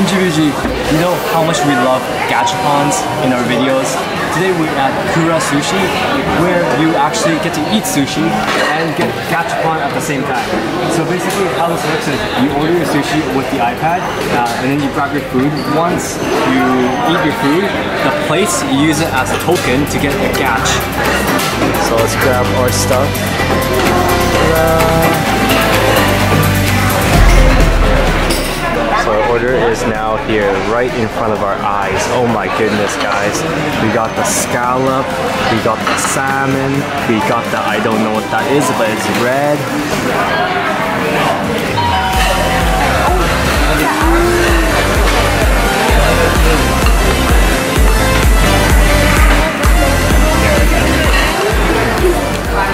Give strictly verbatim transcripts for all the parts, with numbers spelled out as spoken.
M J B G. You know how much we love gachapons in our videos. Today we're at Kura Sushi, where you actually get to eat sushi and get gachapon at the same time. So basically how this works is you order your sushi with the iPad uh, and then you grab your food. Once you eat your food, the plates, you use it as a token to get a gach. So let's grab our stuff. So our order is now here, right in front of our eyes. Oh my goodness, guys. We got the scallop, we got the salmon, we got the, I don't know what that is, but it's red.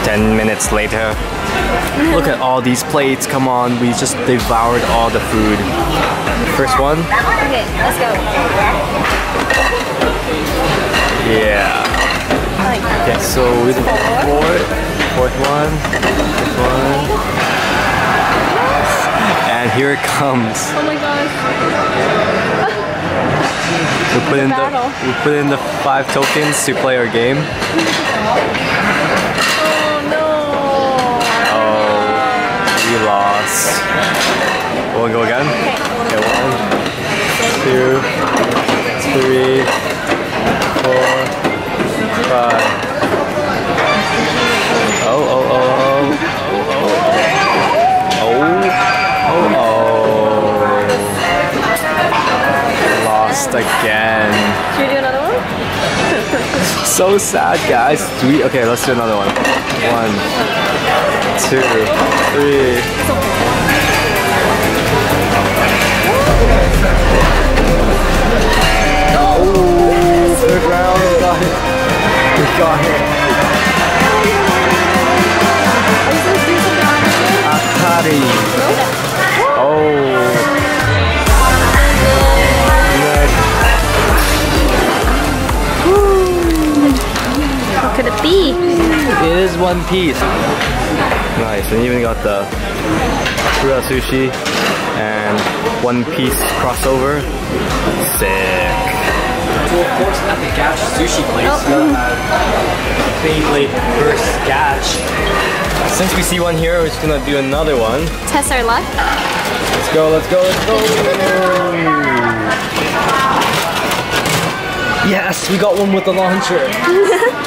Ten minutes later. Look at all these plates, come on, we just devoured all the food. First one? Okay, let's go. Yeah. Okay, so we did four. Fourth one. Fourth one. And here it comes. Oh my gosh. We put in the we put in the five tokens to play our game. Lost. We'll go again. Okay, one, two, three, four, five. Oh, oh, oh, oh, oh, oh, oh, oh. Lost again. Should we do another one? So sad, guys. We okay. Let's do another one. One. Two, three. Oh, third round, we got it. We got it. Atari. Oh. What could it be? It is One Piece. Nice, and even got the Kura Sushi and One Piece crossover. Sick. So of course at the gacha sushi place, oh. uh, Beyblade Burst gacha. Since we see one here, we're just gonna do another one. Test our luck. Let's go, let's go, let's go. Yes, we got one with the launcher.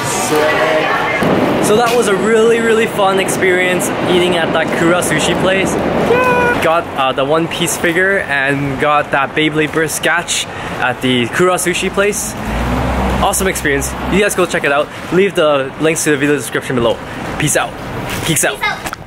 Sick. So that was a really, really fun experience eating at that Kura Sushi place. Yeah. Got uh, the One Piece figure and got that Beyblade Burst gacha at the Kura Sushi place. Awesome experience. You guys go check it out. Leave the links to the video description below. Peace out. Geeks out. Peace out.